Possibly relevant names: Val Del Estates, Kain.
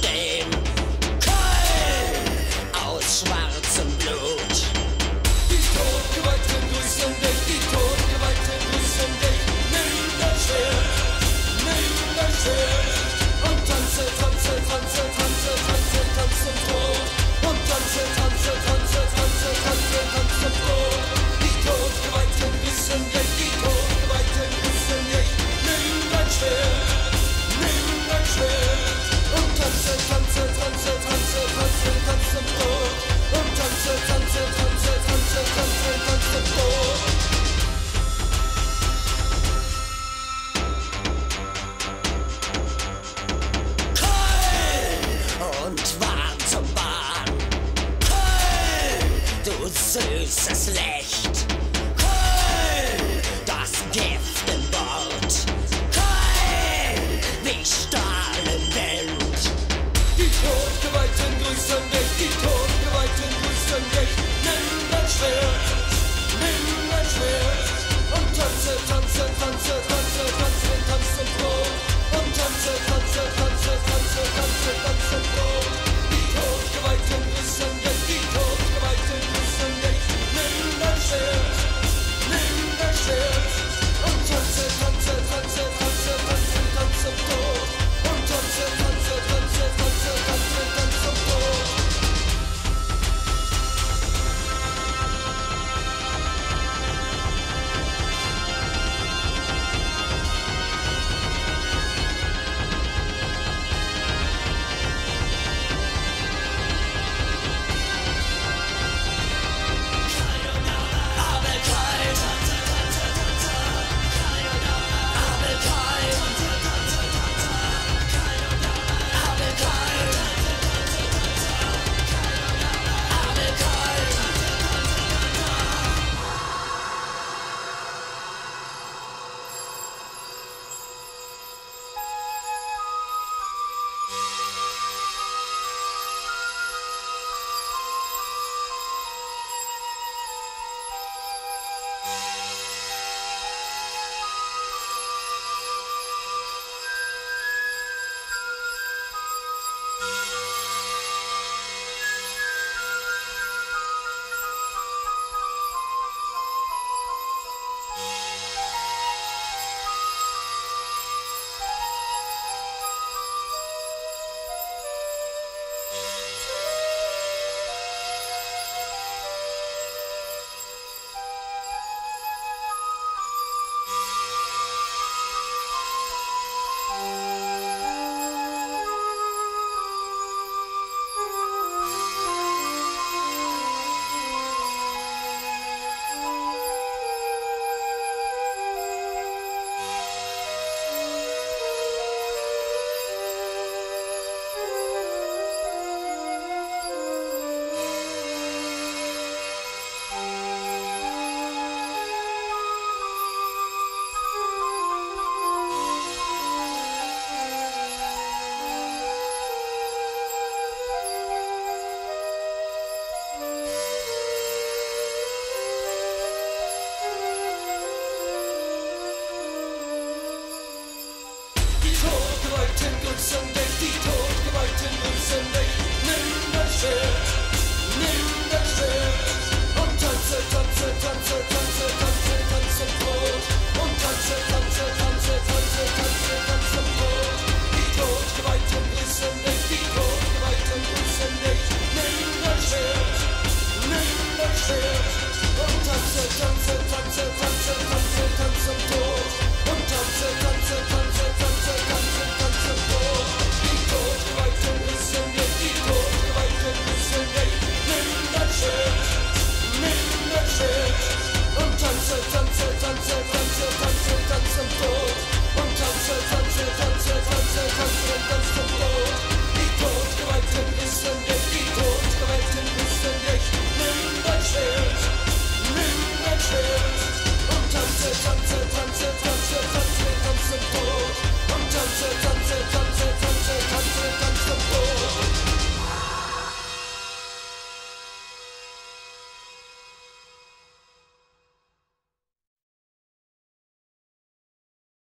dem Kain aus schwarzem Blut. Die Todgewalt begrüßen dich, die Todgewalt begrüßen dich. Nimm dein Schwert, nimm dein Schwert und tanze, tanze, tanze, tanze, tanze, tanze tot. Und tanze, tanze, tanze, tanze, tanze, tanze tot. Die Todgewalt begrüßen dich, die Todgewalt begrüßen dich. Nimm dein Schwert, nimm dein Schwert und tanze, tanze, tanze, tanze, tanze, tanze tot. Und tanze, tanze, tanze, tanze, tanze, tanze tot. Süßes Licht, Kain, das Gift im Wort, Kain, wie Stahl im Wind. Die Todgeweihten grüßen dich, die Todgeweihten grüßen dich. Nimm dein Schwert und tanze, tanze, tanze, tanze, tanze, tanze tot. Und tanze, tanze, tanze, tanze, tanze, tanze tot. Die Todgeweihten grüßen dich, die Todgeweihten grüßen dich. Nimm dein Schwert und tanze, tanze, tanze, tanze, tanze, tanze tot. Und tanze, tanze, tanze, tanze, tanze, tanze tot. So